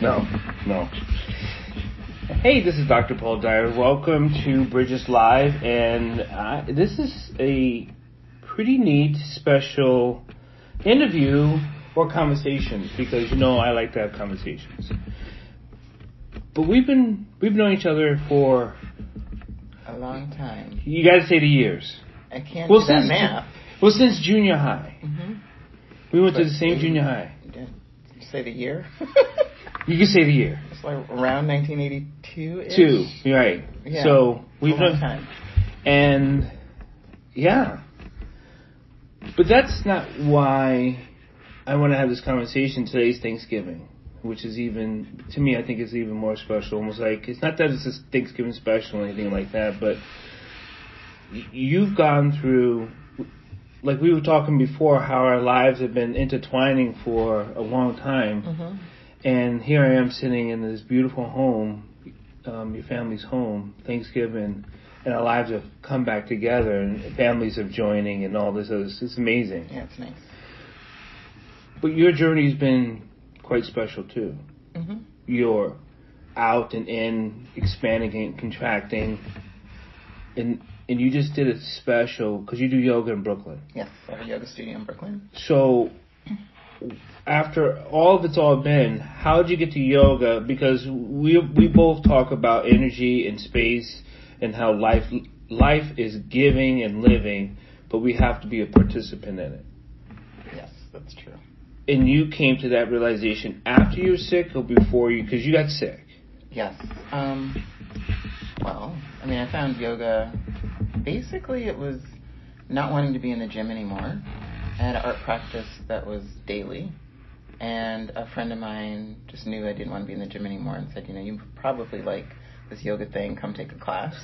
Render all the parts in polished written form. No. Hey, this is Dr. Paul Dyer. Welcome to Bridges Live, and this is a pretty neat, special interview or conversation, because I like to have conversations. But we've known each other for a long time. You got to say the years. I can't do that math. Well, since junior high. Mm-hmm. We went to the same junior high. You say the year? You can say the year. It's like around 1982-ish. Two, right. Yeah. So we've known time. And, yeah. But that's not why I want to have this conversation. Today's Thanksgiving, which is even, to me, I think it's even more special. Almost like, it's not that it's a Thanksgiving special or anything like that, but you've gone through, like we were talking before, how our lives have been intertwining for a long time. Mm-hmm. And here I am sitting in this beautiful home, your family's home, Thanksgiving, and our lives have come back together, and families are joining and all this other. It's amazing. Yeah, it's nice. But your journey's been quite special, too. Mm-hmm. You're out and in, expanding and contracting, and you just did it special, because you do yoga in Brooklyn. Yes, I have a yoga studio in Brooklyn. So, after all of it's all been, how did you get to yoga? Because we both talk about energy and space and how life is giving and living, but we have to be a participant in it. Yes, that's true. And you came to that realization after you were sick or before you, because you got sick? Yes. I found yoga. Basically, it was not wanting to be in the gym anymore. I had an art practice that was daily, and a friend of mine just knew I didn't want to be in the gym anymore and said, you probably like this yoga thing, come take a class.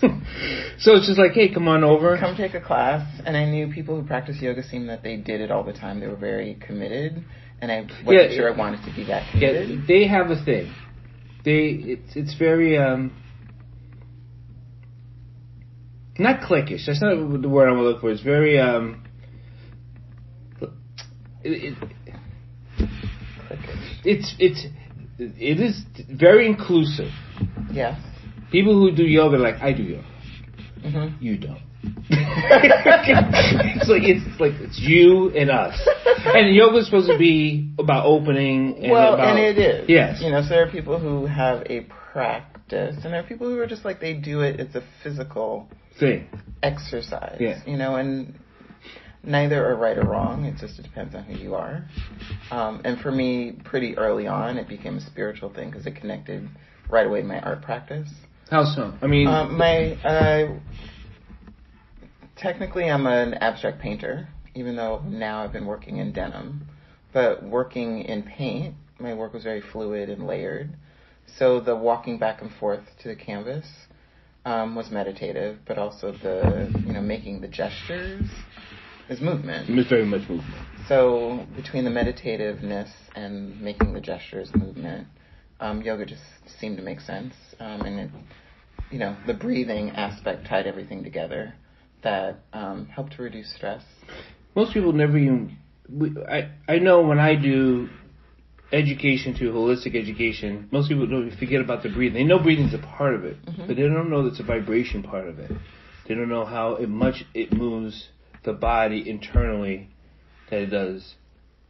So it's just like, hey, come on over. Come take a class, and I knew people who practice yoga seemed that they did it all the time. They were very committed, and I wasn't sure I wanted to be that committed. Yeah, they have a thing. It's very, not cliquish. That's not the word I'm looking for. It's very, It is very inclusive. Yeah. People who do yoga are like, I do yoga. Mm-hmm. You don't. it's you and us. And yoga is supposed to be about opening. And it is. Yes. So there are people who have a practice, and there are people who are just like, they do it. It's a physical thing, exercise. Yeah. And neither are right or wrong. It just depends on who you are. And for me, pretty early on, it became a spiritual thing because it connected right away to my art practice. How so? Technically, I'm an abstract painter, even though now I've been working in denim. But working in paint, my work was very fluid and layered. So the walking back and forth to the canvas was meditative, but also the, making the gestures is movement. It's very much movement. So between the meditativeness and making the gestures movement, yoga just seemed to make sense. And it, the breathing aspect tied everything together that helped to reduce stress. Most people never even... I know when I do education to holistic education, most people don't forget about the breathing. They know breathing's a part of it, mm-hmm. but they don't know that's a vibration part of it. They don't know how much it moves the body internally that it does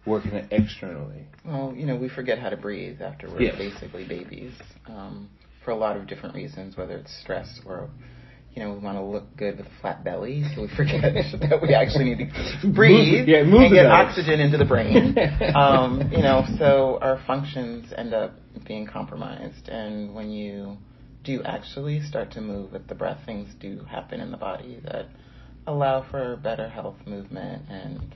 working it externally. Well, we forget how to breathe after we're basically babies for a lot of different reasons, whether it's stress or, we want to look good with a flat belly, so we forget that we actually need to breathe and get oxygen into the brain. So our functions end up being compromised. And when you do actually start to move with the breath, things do happen in the body that allow for better health, movement, and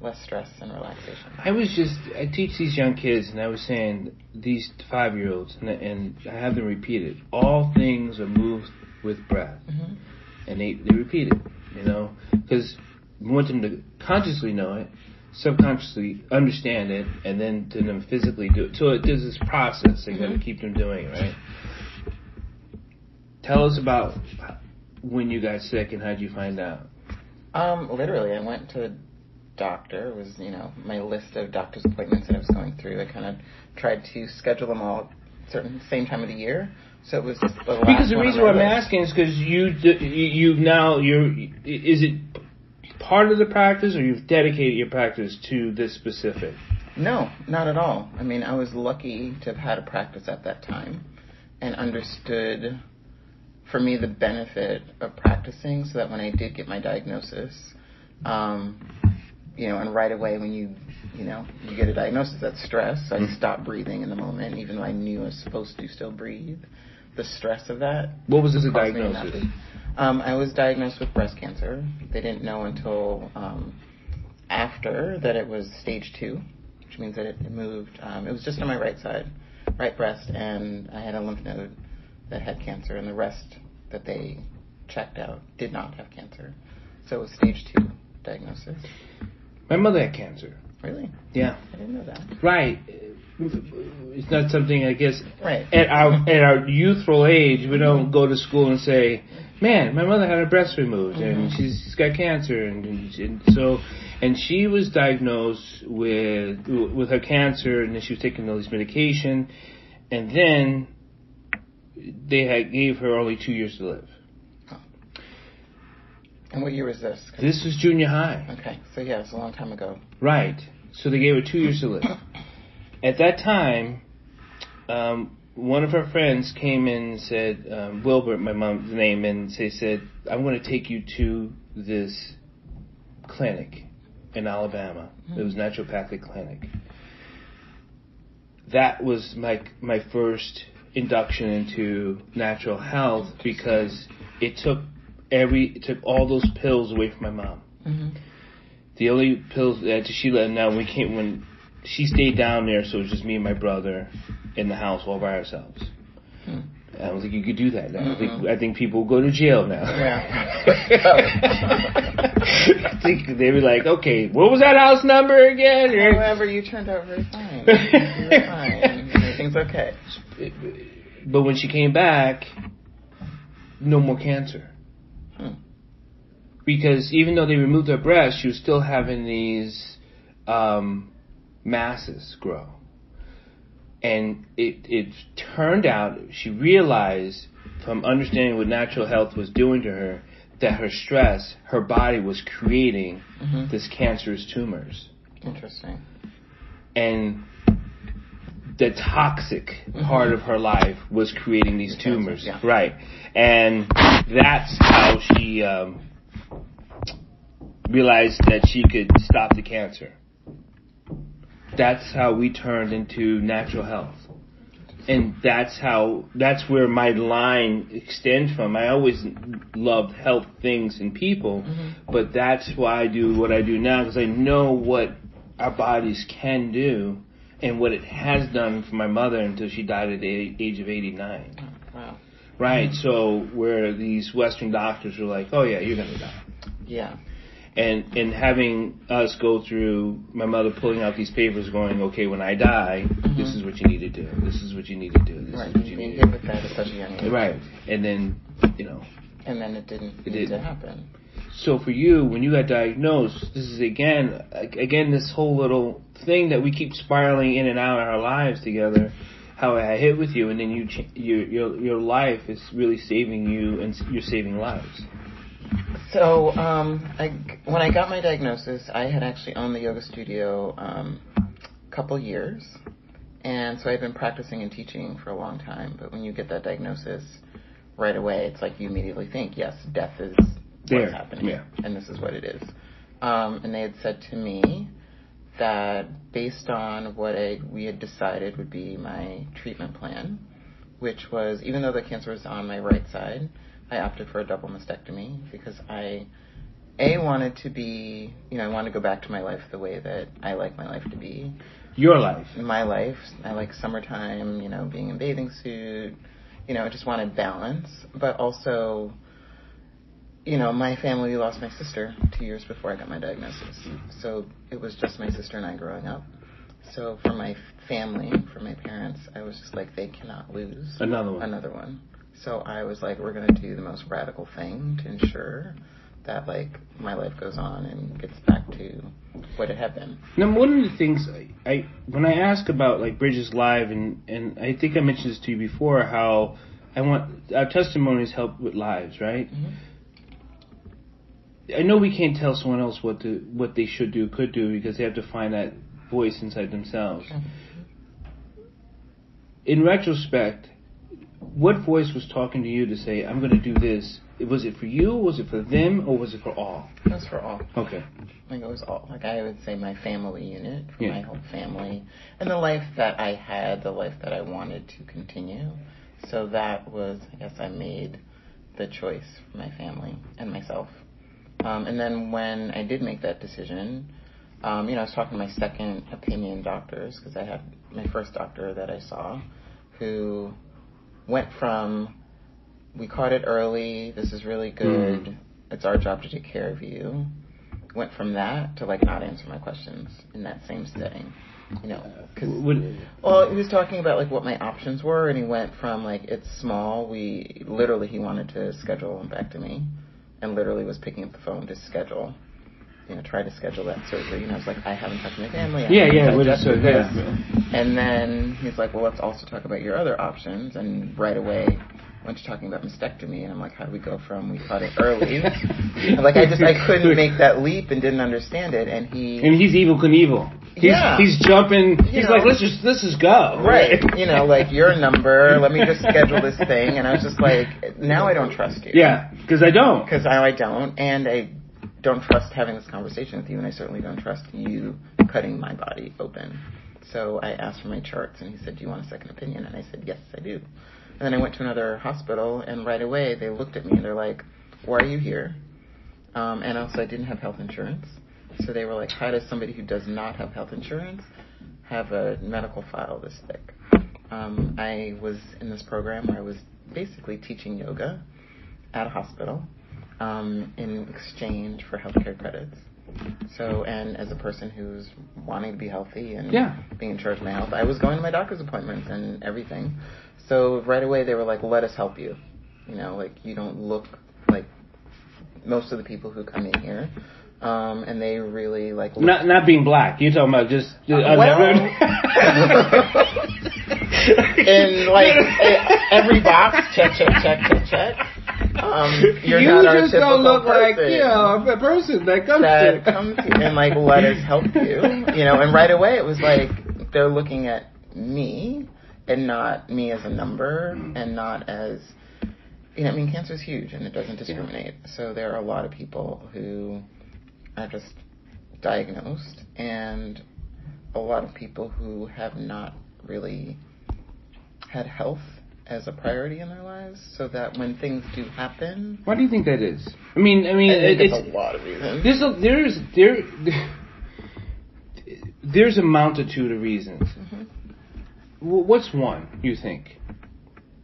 less stress and relaxation. I teach these young kids, and I was saying, these 5-year-olds, and I have them repeat it, all things are moved with breath. Mm-hmm. And they repeat it, because we want them to consciously know it, subconsciously understand it, and then to them physically do it. So there's this process they're going to keep them doing, right? Tell us about when you got sick and how did you find out? Literally, I went to doctor was, you know, my list of doctor's appointments that I was going through. I kind of tried to schedule them all certain same time of the year. So it was just the last because the reason why I'm asking is because is it part of the practice, or you've dedicated your practice to this specific? No, not at all. I mean, I was lucky to have had a practice at that time and understood, for me, the benefit of practicing, so that when I did get my diagnosis, you know, and right away when you get a diagnosis, that's stress. So I stopped breathing in the moment, even though I knew I was supposed to still breathe. The stress of that. What was the diagnosis? I was diagnosed with breast cancer. They didn't know until after that it was stage 2, which means that it moved. It was just on my right side, right breast, and I had a lymph node that had cancer, and the rest that they checked out did not have cancer. So it was stage 2 diagnosis. My mother had cancer. Really? Yeah. I didn't know that. Right. It's not something, I guess, right. At our youthful age, we don't go to school and say, man, my mother had her breast removed, and she's got cancer. And she was diagnosed with her cancer, and then she was taking all this medication. And then they gave her only 2 years to live. And what year was this? This was junior high. Okay, so yeah, it was a long time ago. Right. So they gave her 2 years to live. At that time, one of her friends came in and said, Wilbert, my mom's name, and they said, I'm going to take you to this clinic in Alabama. Mm-hmm. It was a naturopathic clinic. That was my first induction into natural health, because it took all those pills away from my mom. Mm-hmm. The only pills that she let now when she stayed down there, so it was just me and my brother in the house all by ourselves. Hmm. I don't think you could do that now. Mm-hmm. I think people go to jail now. Yeah. I think they'd be like, okay, what was that house number again? However, you turned out very fine. You were fine. Everything's okay. But when she came back, no more cancer. Because even though they removed her breast, she was still having these masses grow. And it turned out, she realized from understanding what natural health was doing to her, that her stress, her body was creating this cancerous tumors. Interesting. And the toxic part of her life was creating these tumors. Yeah. Right. And that's how she realized that she could stop the cancer. That's how we turned into natural health. And that's where my line extends from. I always loved health things and people, but that's why I do what I do now, because I know what our bodies can do and what it has done for my mother until she died at the age of 89. Oh, wow. Right, so where these Western doctors were like, oh yeah, you're going to die. Yeah. And having us go through my mother pulling out these papers going, okay, when I die, this is what you need to do. This is what you need to do. This is what you need to do. With that at such a young age. Right. And then, you know. And then it didn't happen. So for you, when you got diagnosed, this is again, this whole little thing that we keep spiraling in and out of our lives together, how I hit with you, and then your life is really saving you, and you're saving lives. So when I got my diagnosis, I had actually owned the yoga studio a couple years, and so I'd been practicing and teaching for a long time. But when you get that diagnosis right away, it's like you immediately think, yes, death is what's happening, and this is what it is. And they had said to me that based on what we had decided would be my treatment plan, which was, even though the cancer was on my right side, I opted for a double mastectomy because I wanted to be, you know, I wanted to go back to my life the way that I like my life to be. Your life. My life. I like summertime, you know, being in a bathing suit. You know, I just wanted balance. But also, you know, my family lost my sister 2 years before I got my diagnosis. So it was just my sister and I growing up. So for my family, for my parents, I was just like, they cannot lose another one. So I was like, we're going to do the most radical thing to ensure that, like, my life goes on and gets back to what it had been. Now, one of the things I when I ask about, like, Bridges Live, and I think I mentioned this to you before, how I want our testimonies help with lives, right? Mm-hmm. I know we can't tell someone else what they should do, could do, because they have to find that voice inside themselves. Mm-hmm. In retrospect, what voice was talking to you to say, I'm going to do this? Was it for you, was it for them, or was it for all? It was for all. Okay. Like, it was all. Like, I would say my family unit, for my whole family, and the life that I had, the life that I wanted to continue. So that was, I guess I made the choice for my family and myself. And then when I did make that decision, you know, I was talking to my second opinion doctors, because I had my first doctor that I saw, who went from, we caught it early, this is really good, it's our job to take care of you, went from that to, like, not answer my questions in that same setting. You know, cause, well, he was talking about, like, what my options were, and he went from, like, it's small, he wanted to schedule a lumpectomy, and literally was picking up the phone to schedule, you know, try to schedule that surgery. And I was like, I haven't talked to my family. And then he's like, well, let's also talk about your other options. And right away, went to talking about mastectomy, and I'm like, how do we go from we caught it early? Like, I couldn't make that leap and didn't understand it. And he's Evel Knievel. He's jumping. He's like, let's just go. Right. You know, like, your number. Let me just schedule this thing. And I was just like, now I don't trust you. Yeah, because I don't. Because now I don't, and I don't trust having this conversation with you, and I certainly don't trust you cutting my body open. So I asked for my charts, and he said, do you want a second opinion? And I said, yes, I do. And then I went to another hospital, and right away they looked at me and they're like, why are you here? And also I didn't have health insurance. So they were like, how does somebody who does not have health insurance have a medical file this thick? I was in this program where I was basically teaching yoga at a hospital in exchange for healthcare credits. So, and as a person who's wanting to be healthy and being in charge of my health, I was going to my doctor's appointments and everything. So right away they were like, let us help you. You know, like, you don't look like most of the people who come in here. And they really, like... Not being black. You're talking about just and, like, every box, check. You're you not just don't look like, you know, a person that comes to and, like, let us help you. You know, and right away it was like, they're looking at me and not me as a number and not as, you know, I mean, cancer is huge and it doesn't discriminate. Yeah. So there are a lot of people who are just diagnosed and a lot of people who have not really had health as a priority in their lives, so that when things do happen... Why do you think that is? I mean, it's a lot of reasons. There's a multitude of reasons. Mm-hmm. What's one you think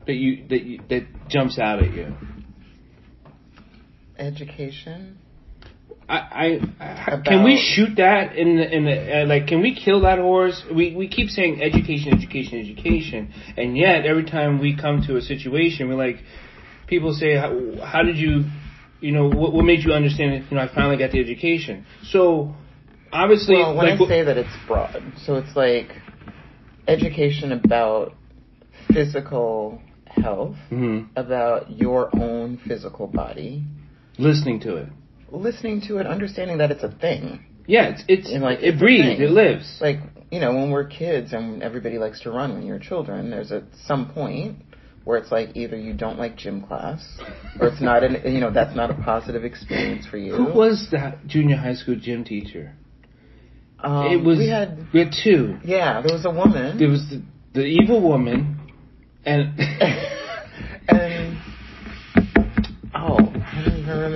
that jumps out at you? Education. Can we shoot that can we kill that horse? We keep saying education, and yet every time we come to a situation, we're like, people say, how did you, you know, what made you understand that, you know, I finally got the education? So, obviously... Well, when I say that, it's broad. So it's like education about physical health, mm-hmm. about your own physical body. Listening to it, understanding that it's a thing. Yeah, it breathes, it lives. Like, you know, when we're kids and everybody likes to run when you're children, there's at some point where it's like either you don't like gym class or it's not, you know, that's not a positive experience for you. Who was that junior high school gym teacher? It was, we had two. Yeah, there was a woman. There was the evil woman and...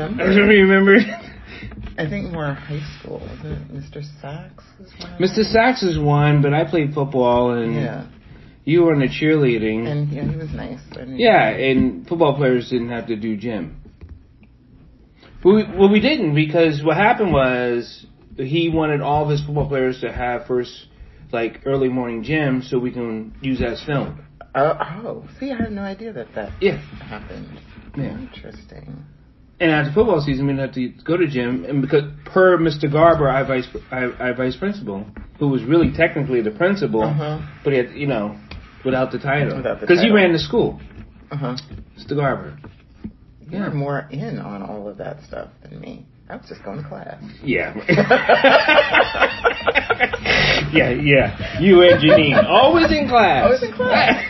I don't even remember. I think more high school, wasn't it? Mr. Sachs is one. Mr. Sachs is one, but I played football and you were in the cheerleading. And yeah, he was nice. And football players didn't have to do gym. But we didn't, because what happened was he wanted all of his football players to have first, like, early morning gym so we can use that as film. Oh, see, I had no idea that happened. Yeah. Interesting. And after football season, we didn't have to go to gym. And because per Mr. Garber, our vice principal, who was really technically the principal, but he had, you know, without the title, because he ran the school. Mr. Garber. You're more in on all of that stuff than me. I was just going to class. Yeah. You and Janine. Always in class. Always in class.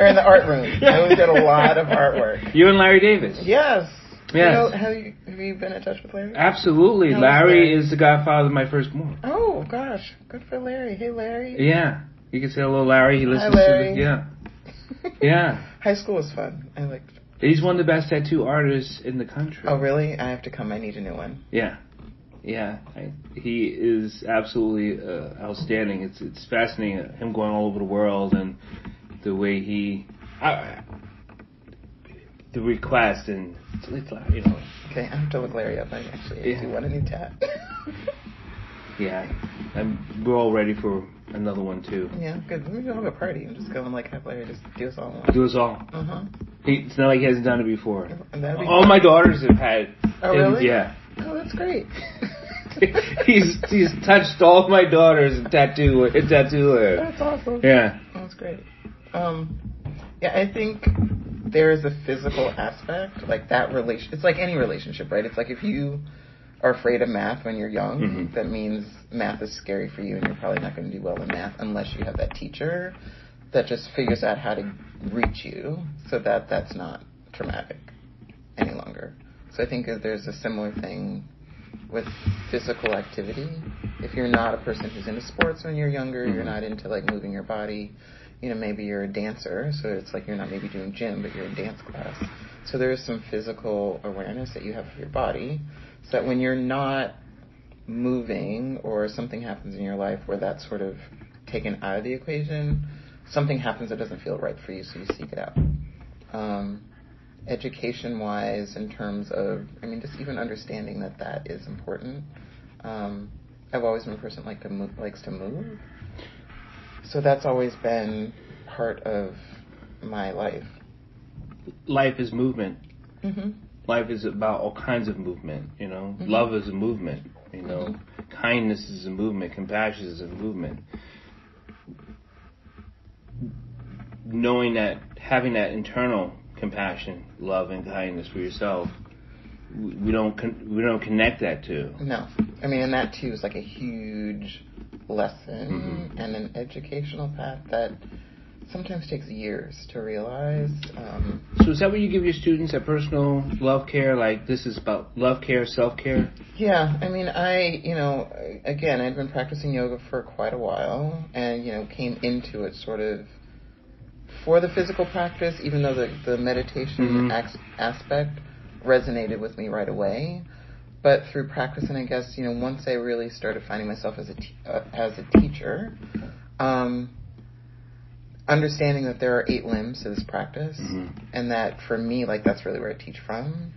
Or in the art room. I always did a lot of artwork. You and Larry Davis. Yes. Yes. You know, have you been in touch with Larry? Absolutely. Larry is the godfather of my firstborn. Oh, gosh. Good for Larry. Hey, Larry. Yeah. You can say hello, Larry. He listens to this. Yeah. Yeah. High school was fun. I liked it. He's one of the best tattoo artists in the country. Oh, really? I have to come. I need a new one. Yeah. Yeah. He is absolutely outstanding. It's fascinating, him going all over the world and the way he... the request and... You know. Okay, I have to look Larry up. I actually do want a new tat. We're all ready for another one too. Yeah, good. Let me go have a party and just go and like have Larry just do us all one. Do us all. It's not like he hasn't done it before. All my daughters have had. Oh really? Yeah. Oh, that's great. he's touched all my daughters and tattooed her. That's awesome. Yeah. That's great. I think there is a physical aspect, like that relation. It's like any relationship, right? It's like if you are afraid of math when you're young, that means math is scary for you, and you're probably not going to do well in math unless you have that teacher that just figures out how to reach you so that that's not traumatic any longer. So I think that there's a similar thing with physical activity. If you're not a person who's into sports when you're younger, you're not into like moving your body. You know, maybe you're a dancer, so it's like you're not maybe doing gym, but you're in dance class. So there is some physical awareness that you have of your body, so that when you're not moving or something happens in your life where that's sort of taken out of the equation, something happens that doesn't feel right for you, so you seek it out. Education-wise, in terms of, just even understanding that is important. I've always been a person likes to move. So that's always been part of my life. Life is movement. Life is about all kinds of movement, you know. Love is a movement, you know. Kindness is a movement. Compassion is a movement. Knowing that, having that internal compassion, love, and kindness for yourself, we don't connect that to. No. And that too is like a huge lesson and an educational path that sometimes takes years to realize. So is that what you give your students, that personal love care? Like this is about love care, self-care? Yeah. I'd been practicing yoga for quite a while and, came into it sort of for the physical practice, even though the meditation aspect resonated with me right away. But through practice, and I guess, once I really started finding myself as a teacher, understanding that there are 8 limbs to this practice, and that for me, like, that's really where I teach from.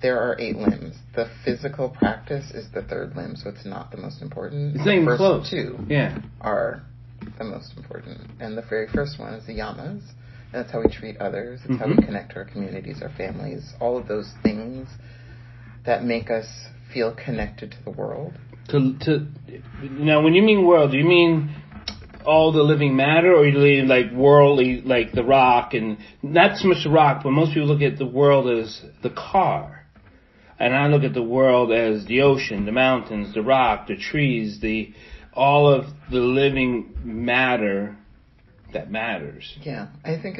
There are 8 limbs. The physical practice is the 3rd limb, so it's not the most important. It's not even close. The first 2 are the most important. And the very first one is the yamas. And that's how we treat others. It's how we connect to our communities, our families, all of those things that make us feel connected to the world. Now, when you mean world, do you mean all the living matter, or you mean like worldly, like the rock, and not so much the rock, but most people look at the world as the car, and I look at the world as the ocean, the mountains, the rock, the trees, all of the living matter that matters. Yeah, I think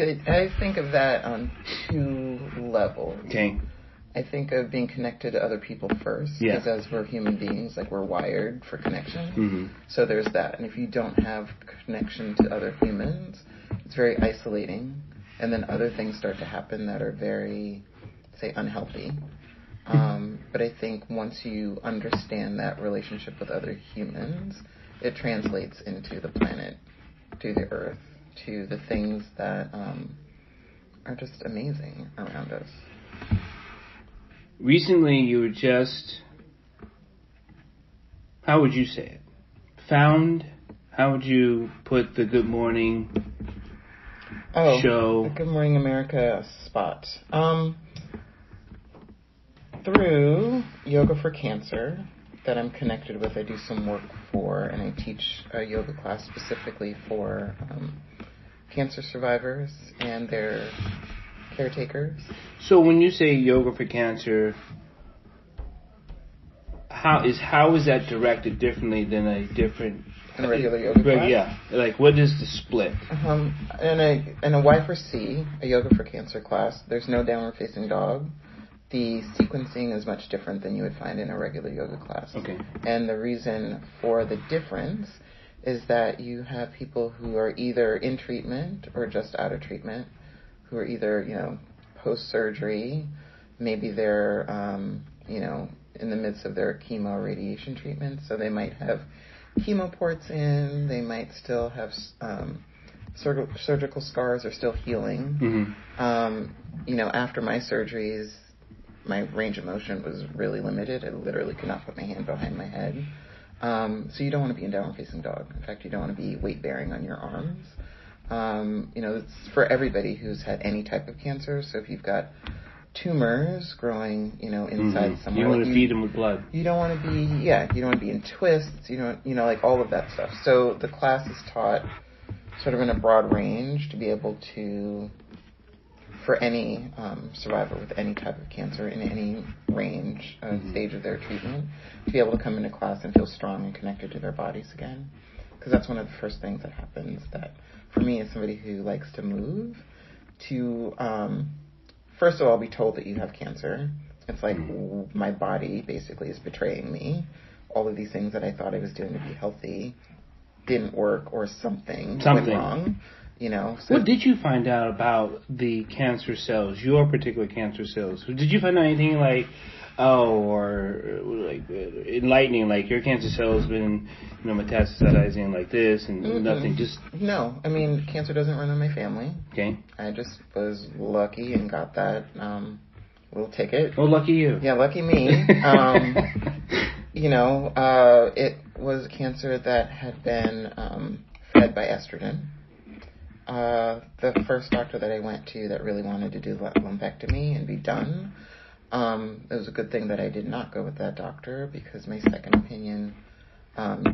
of that on 2 levels. Okay. I think of being connected to other people first, because as we're human beings, like we're wired for connection. So there's that. And if you don't have connection to other humans, it's very isolating. And then other things start to happen that are very, say, unhealthy. But I think once you understand that relationship with other humans, it translates into the planet, to the earth, to the things that are just amazing around us. Recently, you were just, how would you say it? How would you put the Good Morning show? The Good Morning America spot. through Yoga for Cancer that I'm connected with. I do some work for, and I teach a yoga class specifically for cancer survivors and their caretakers. So when you say Yoga for Cancer, how is that directed differently than a regular yoga class? Yeah, like what is the split? In a Y4C, a Yoga for Cancer class, there's no downward facing dog. The sequencing is much different than you would find in a regular yoga class. Okay. And the reason for the difference is that you have people who are either in treatment or just out of treatment, who are either, post-surgery, maybe they're, in the midst of their chemo radiation treatment, so they might have chemo ports in, they might still have surgical scars are still healing. Mm-hmm. After my surgeries, my range of motion was really limited. I literally could not put my hand behind my head. So you don't want to be in downward facing dog. In fact, you don't want to be weight bearing on your arms. It's for everybody who's had any type of cancer. So if you've got tumors growing, inside mm-hmm. somewhere. You don't want to feed them with blood. You don't want to be, you don't want to be in twists. You don't, like all of that stuff. So the class is taught sort of in a broad range to be able to, for any survivor with any type of cancer in any range mm-hmm. stage of their treatment, to be able to come into class and feel strong and connected to their bodies again. Because that's one of the first things that happens that, for me, as somebody who likes to move, to first of all be told that you have cancer. It's like mm-hmm. my body basically is betraying me. All of these things that I thought I was doing to be healthy didn't work, or something went wrong. So what did you find out about the cancer cells, your particular cancer cells? Did you find out anything enlightening, like your cancer cell's been, metastasizing like this and mm-hmm. nothing? Just no. I mean, cancer doesn't run in my family. Okay. I just was lucky and got that little ticket. Oh, lucky you. Yeah, lucky me. It was cancer that had been fed by estrogen. The first doctor that I went to that really wanted to do lumpectomy and be done, it was a good thing that I did not go with that doctor, because my second opinion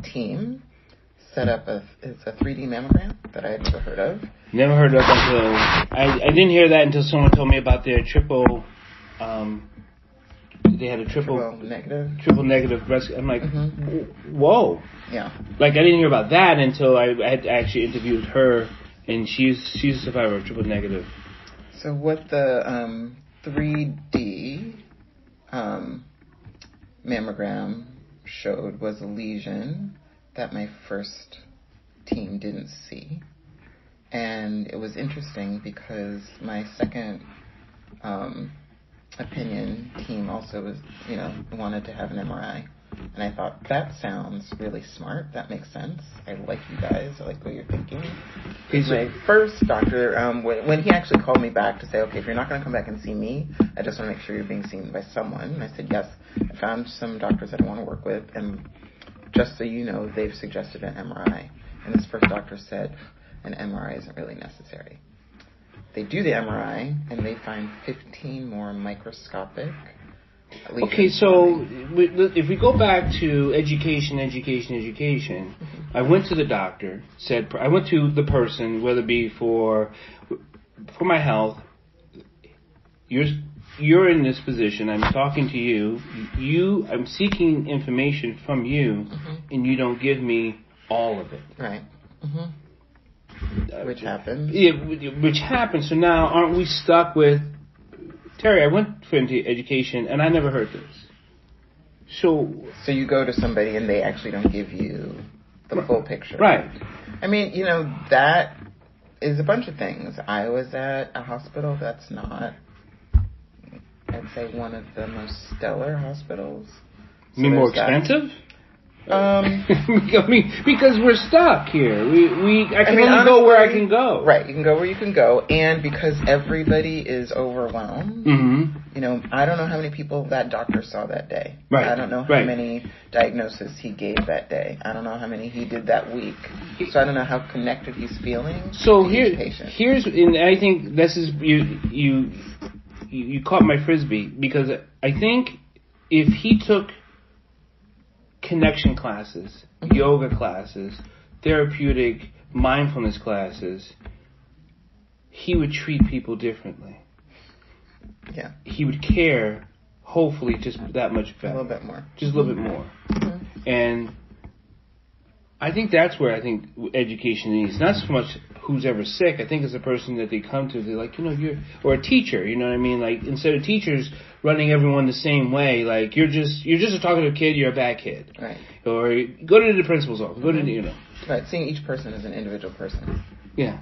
team set up a 3D mammogram that I had never heard of. Never heard of until, I didn't hear that until someone told me about their triple negative breast. I'm like, mm-hmm. whoa. Yeah. Like I didn't hear about that until I had actually interviewed her. And she's a survivor of triple negative. So what the 3D mammogram showed was a lesion that my first team didn't see. And it was interesting because my second opinion team also was, wanted to have an MRI. And I thought, that sounds really smart. That makes sense. I like you guys. I like what you're thinking. He's my first doctor, when he actually called me back to say, okay, if you're not going to come back and see me, I just want to make sure you're being seen by someone. And I said, yes. I found some doctors that I want to work with. And just so you know, they've suggested an MRI. And this first doctor said, an MRI isn't really necessary. They do the MRI, and they find 15 more microscopic. Okay, so if we go back to education, I went to the doctor, I went to the person, whether it be for my health, you're in this position, I'm talking to you, I'm seeking information from you, mm-hmm. and you don't give me all of it. Right. Mm-hmm. Which happens. Yeah, which happens. So now aren't we stuck with, Teri, I went for education, and I never heard this. So you go to somebody, and they actually don't give you the full picture. Right. I mean, that is a bunch of things. I was at a hospital that's not, I'd say, one of the most stellar hospitals. So you mean more expensive? Because we're stuck here. I can only go where I can go. Right, you can go where you can go, and because everybody is overwhelmed, mm-hmm. I don't know how many people that doctor saw that day. Right. I don't know how right. many diagnoses he gave that day. I don't know how many he did that week. So I don't know how connected he's feeling. So here's, and I think this is you caught my frisbee, because I think if he took connection classes, yoga classes, therapeutic mindfulness classes, he would treat people differently. Yeah. He would care, hopefully, just that much better. A little bit more. Just a little bit more. Mm-hmm. And I think that's where I think education needs. Not so much who's ever sick. I think it's the person that they come to. They're like, you know, you're... Or a teacher, you know what I mean? Like, instead of teachers running everyone the same way, like, you're just a talkative kid, you're a bad kid. Right. Or go to the principal's office. Go to, you know. Right, seeing each person as an individual person. Yeah.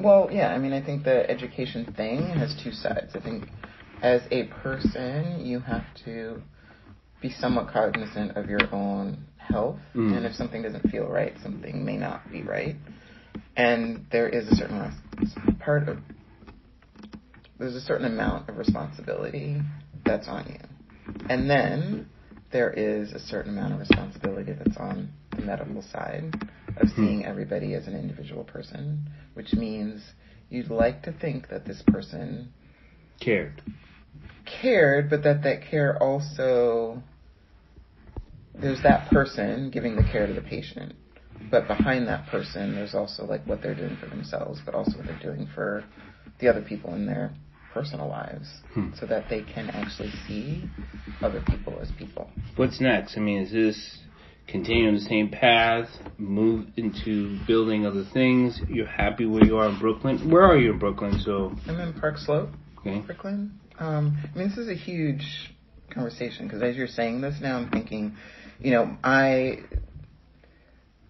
Well, yeah, I mean, I think the education thing has two sides. I think as a person, you have to be somewhat cognizant of your own health. Mm. And if something doesn't feel right, something may not be right. And there is a certain there's a certain amount of responsibility that's on you. And then there is a certain amount of responsibility that's on the medical side of seeing everybody as an individual person, which means you'd like to think that this person cared, but that care also, there's that person giving the care to the patient, but behind that person there's also like what they're doing for themselves, but also what they're doing for the other people in their personal lives, so that they can actually see other people as people. What's next? I mean, is this continue on the same path, move into building other things? You're happy where you are in Brooklyn? Where are you in Brooklyn? So I'm in Park Slope, okay. Brooklyn. I mean, this is a huge conversation, because as you're saying this now, I'm thinking, you know,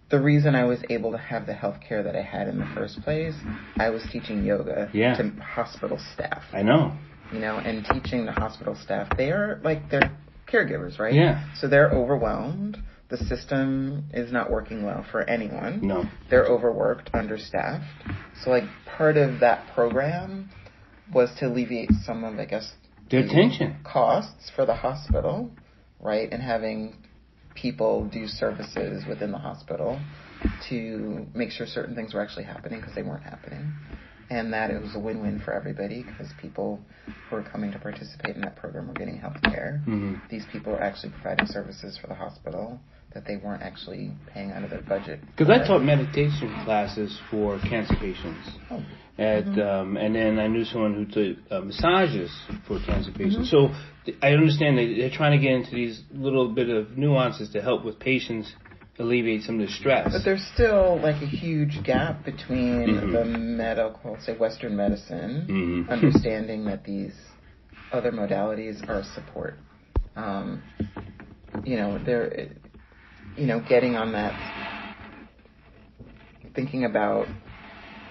the reason I was able to have the health care that I had in the first place, I was teaching yoga to hospital staff. I know. You know, and teaching the hospital staff, they are like, they're caregivers, right? Yeah. So they're overwhelmed. The system is not working well for anyone. No. They're overworked, understaffed. So, like, part of that program was to alleviate some of, I guess, their tension costs for the hospital, right? And having people do services within the hospital to make sure certain things were actually happening, because they weren't happening. And that it was a win-win for everybody, because people who are coming to participate in that program were getting health care. Mm-hmm. These people are actually providing services for the hospital that they weren't actually paying out of their budget. Because I taught meditation classes for cancer patients. Oh. And then I knew someone who did massages for cancer patients. Mm-hmm. So I understand that they're trying to get into these little bit of nuances to help with patients alleviate some of the stress. But there's still like a huge gap between the medical, say Western medicine, understanding that these other modalities are support. You know, they're... You know, getting on that, thinking about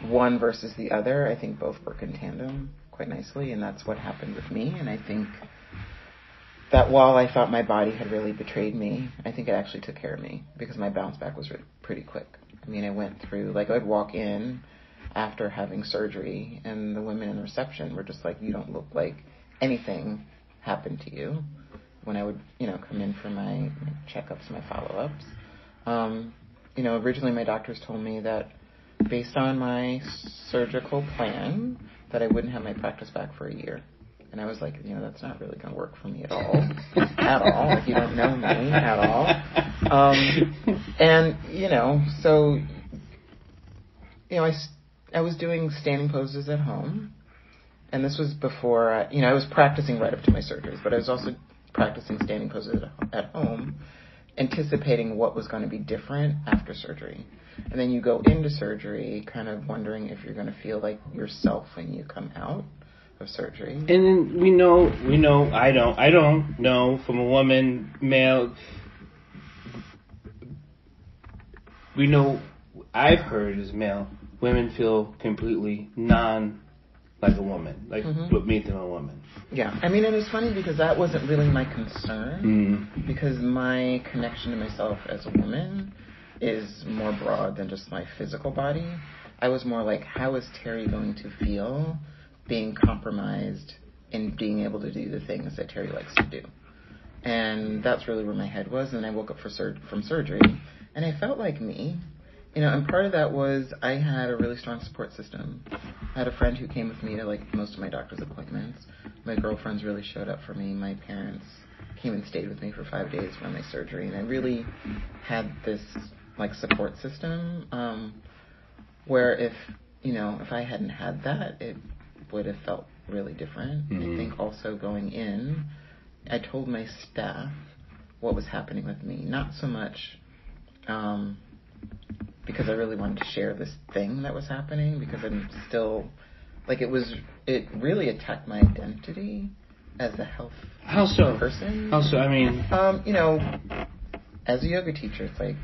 one versus the other, I think both work in tandem quite nicely, and that's what happened with me. And I think that while I thought my body had really betrayed me, I think it actually took care of me, because my bounce back was pretty quick. I mean, I went through, like, I'd walk in after having surgery, and the women in the reception were just like, you don't look like anything happened to you. When I would, you know, come in for my checkups, my follow-ups. You know, originally my doctors told me that based on my surgical plan that I wouldn't have my practice back for a year. And I was like, you know, that's not really going to work for me at all. Like, you don't know me at all. And, you know, so, you know, I was doing standing poses at home. And this was before, you know, I was practicing right up to my surgeries, but I was also practicing standing poses at home, anticipating what was going to be different after surgery. And then you go into surgery kind of wondering if you're going to feel like yourself when you come out of surgery. And then we know, I don't know from a woman, male, we know, I've heard as male, women feel completely like a woman, like what made them a woman. Yeah, I mean, and it's funny because that wasn't really my concern, because my connection to myself as a woman is more broad than just my physical body. I was more like, how is Teri going to feel being compromised and being able to do the things that Teri likes to do? And that's really where my head was. And I woke up from surgery, and I felt like me. You know, and part of that was I had a really strong support system. I had a friend who came with me to, like, most of my doctor's appointments. My girlfriends really showed up for me. My parents came and stayed with me for 5 days from my surgery, and I really had this like support system where if I hadn't had that, it would have felt really different. Mm-hmm. I think also going in, I told my staff what was happening with me, not so much because I really wanted to share this thing that was happening, because I'm still like it really attacked my identity as a health person. How so? I mean, as a yoga teacher, it's like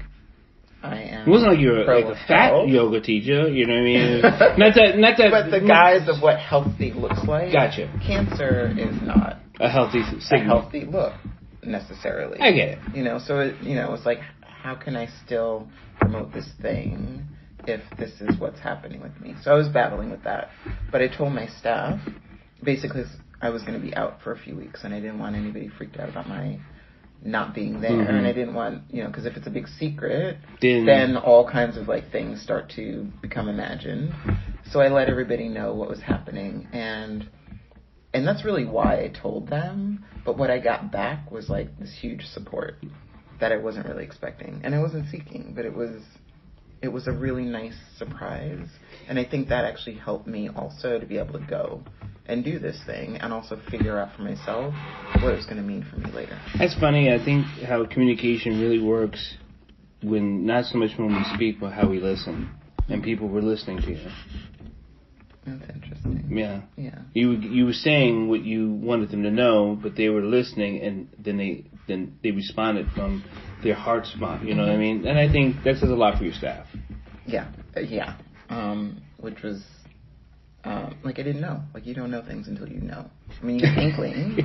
I am. It wasn't like you were like a fat yoga teacher, you know what I mean? not that. But the guise of what healthy looks like. Gotcha. Cancer is not a healthy look necessarily. I get it. So it's like, how can I still promote this thing if this is what's happening with me? So I was battling with that, but I told my staff basically I was going to be out for a few weeks, and I didn't want anybody freaked out about my not being there. Mm-hmm. And I didn't want, because if it's a big secret, then all kinds of like things start to become imagined. So I let everybody know what was happening, and that's really why I told them. But what I got back was like this huge support that I wasn't really expecting, and I wasn't seeking, but it was a really nice surprise. And I think that actually helped me also to be able to go and do this thing, and also figure out for myself what it's going to mean for me later. That's funny. I think how communication really works, when not so much when we speak, but how we listen. And people were listening to you. That's interesting. Yeah. Yeah. You were saying what you wanted them to know, but they were listening, and then they responded from their heart spot. You know what I mean? And I think that says a lot for your staff. Yeah. Yeah. Which was. Like I didn't know. Like you don't know things until you know. I mean, you're inkling.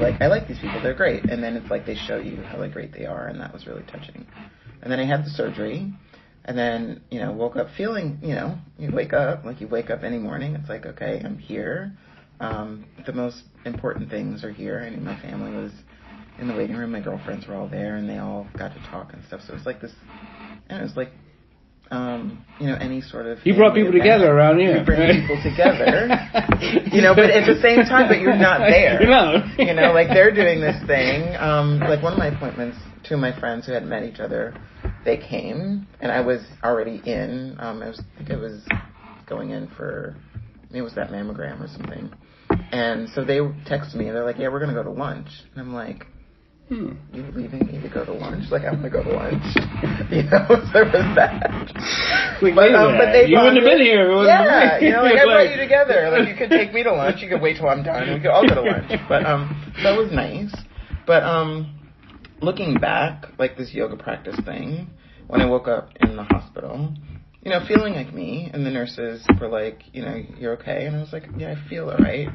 Like I like these people; they're great. And then it's like they show you how like great they are, and that was really touching. And then I had the surgery, and then woke up feeling. You wake up any morning. It's like, okay, I'm here. The most important things are here. I mean, my family was in the waiting room. My girlfriends were all there, and they all got to talk and stuff. So it's like this, and it was like. Any sort of... You brought people together around here. You bring people together, but at the same time, but you're not there. No. Like they're doing this thing. Like one of my appointments, two of my friends who had met each other, they came, and I was already in. I think I was going in for, it was that mammogram or something. And so they texted me, and they're like, yeah, we're going to go to lunch. And I'm like... You're leaving me to go to lunch? Like, I'm going to go to lunch. So it was that. But they you wouldn't have been here. Yeah, like, I brought you together. Like, you could take me to lunch. You could wait till I'm done. We could all go to lunch. But that was nice. But looking back, like this yoga practice thing, when I woke up in the hospital, feeling like me, and the nurses were like, you're okay. And I was like, yeah, I feel all right.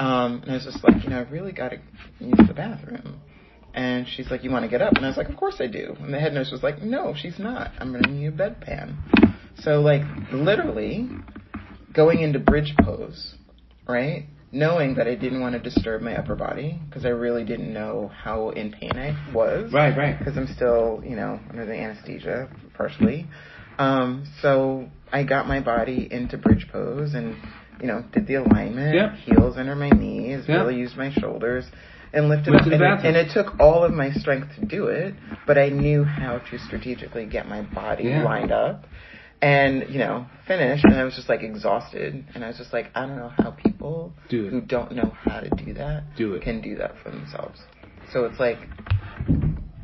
And I was just like, I really got to use the bathroom. And she's like, you want to get up? And I was like, of course I do. And the head nurse was like, no, she's not. I'm going to need a bedpan. So, like, literally going into bridge pose, right, knowing that I didn't want to disturb my upper body because I really didn't know how in pain I was. Right. Because I'm still, under the anesthesia partially. So I got my body into bridge pose and, did the alignment, heels under my knees, really used my shoulders. And lifted up, and it took all of my strength to do it, but I knew how to strategically get my body lined up and, finish. And I was just, like, exhausted. And I was just like, I don't know how people who don't know how to do that can do that for themselves. So it's like,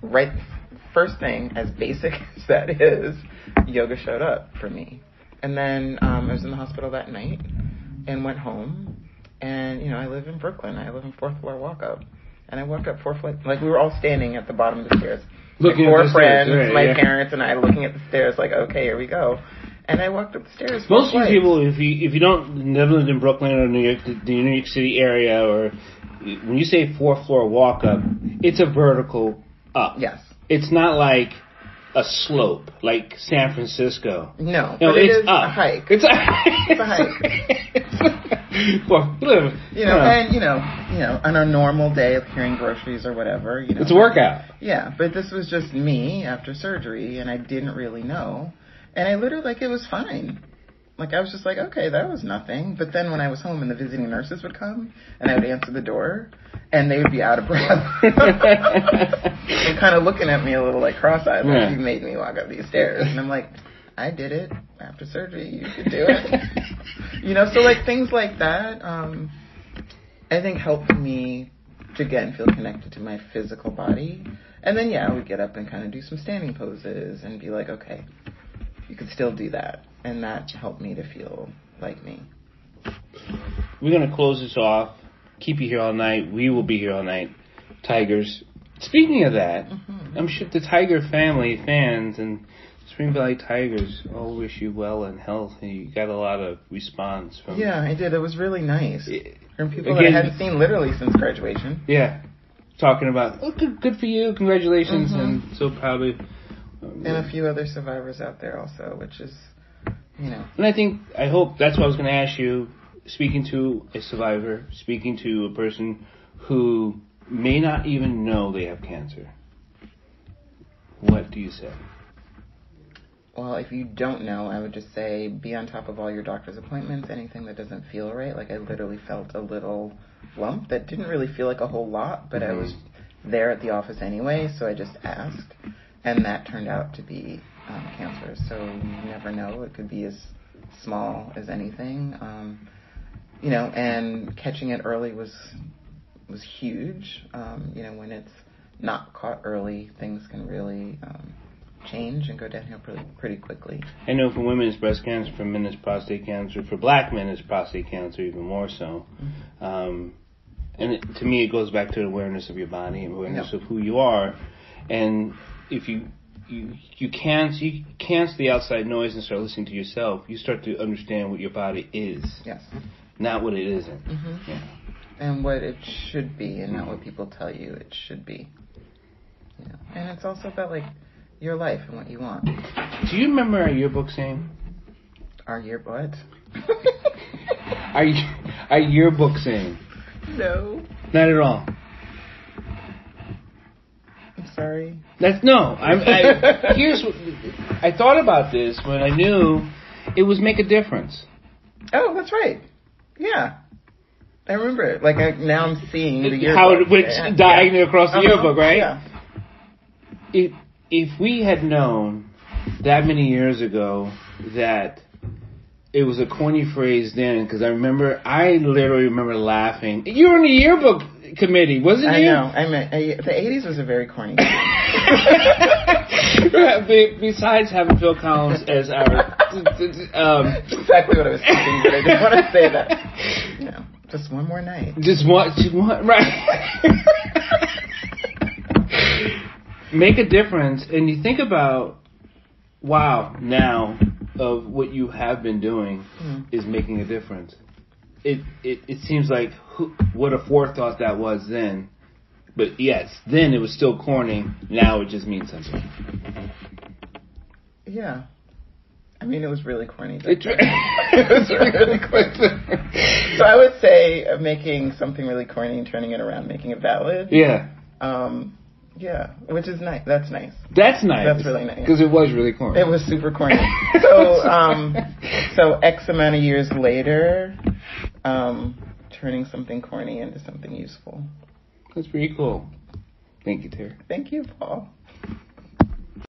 right, first thing, as basic as that is, yoga showed up for me. And then I was in the hospital that night and went home. And, I live in Brooklyn. I live in fourth floor walk-up. And I walked up 4 floors. Like, we were all standing at the bottom of the stairs. Looking like, 4 friends, stairs, right, my parents, and I looking at the stairs like, okay, here we go. And I walked up the stairs. Most people, if you don't live in Brooklyn or the New York City area, or when you say 4-floor walk-up, it's a vertical up. Yes. It's not like... a slope, like San Francisco. No, but it's a hike. It's a hike. Well, on a normal day of carrying groceries or whatever, it's a workout. Yeah, but this was just me after surgery, and I didn't really know, and I literally, like, it was fine. Like, I was just like, okay, that was nothing. But then when I was home and the visiting nurses would come and I would answer the door and they would be out of breath and kind of looking at me a little like cross-eyed, like, you made me walk up these stairs. And I'm like, I did it after surgery. You could do it. You know, so like things like that, I think helped me to again feel connected to my physical body. And then, yeah, I would get up and kind of do some standing poses and be like, okay, you could still do that. And that helped me to feel like me. We're going to close this off, keep you here all night. We will be here all night. Tigers. Speaking of that, I'm sure the Tiger family, fans, and Spring Valley Tigers all wish you well and health. And you got a lot of response from... Yeah, I did. It was really nice. From people again, that I hadn't seen literally since graduation. Yeah. Talking about, oh, good for you, congratulations, and so proud of... And a few other survivors out there also, which is... You know. And I think, I hope, that's what I was going to ask you, speaking to a survivor, speaking to a person who may not even know they have cancer, what do you say? Well, if you don't know, I would just say be on top of all your doctor's appointments, anything that doesn't feel right. Like, I literally felt a little lump that didn't really feel like a whole lot, but I was there at the office anyway, so I just asked, and that turned out to be... cancer, so you never know. It could be as small as anything, you know. And catching it early was huge. You know, when it's not caught early, things can really change and go downhill pretty quickly. I know for women it's breast cancer, for men it's prostate cancer, for Black men it's prostate cancer even more so. And it, to me, it goes back to awareness of your body, awareness of who you are, and if you cancel the outside noise and start listening to yourself, you start to understand what your body is. Yes. Not what it isn't. Yeah. And what it should be, and not what people tell you it should be. Yeah. And it's also about, like, your life and what you want. Do you remember our yearbook saying? Our yearbook? Our yearbook saying? No. Not at all. Sorry. I thought about this when I knew it was make a difference. Oh, that's right. Yeah, I remember it. Like now I'm seeing the yearbook. How it went diagonally across the yearbook, right? Yeah. If we had known that many years ago that it was a corny phrase then, because I literally remember laughing. You were in the yearbook committee, wasn't you? I know. The 80s was a very corny thing. Besides having Phil Collins as our... exactly what I was thinking, but I didn't want to say that. You know, just one more night. Just one, right. Make a difference, and you think about, wow, now, of what you have been doing is making a difference. It seems like what a forethought that was then. But yes, then it was still corny. Now it just means something. Yeah. I mean, it was really corny. It was really corny. So I would say making something really corny and turning it around, making it valid. Yeah. Yeah, which is nice. That's nice. That's nice. That's really nice. Because it was really corny. It was super corny. So X amount of years later, turning something corny into something useful. That's pretty cool. Thank you, Teri. Thank you, Paul.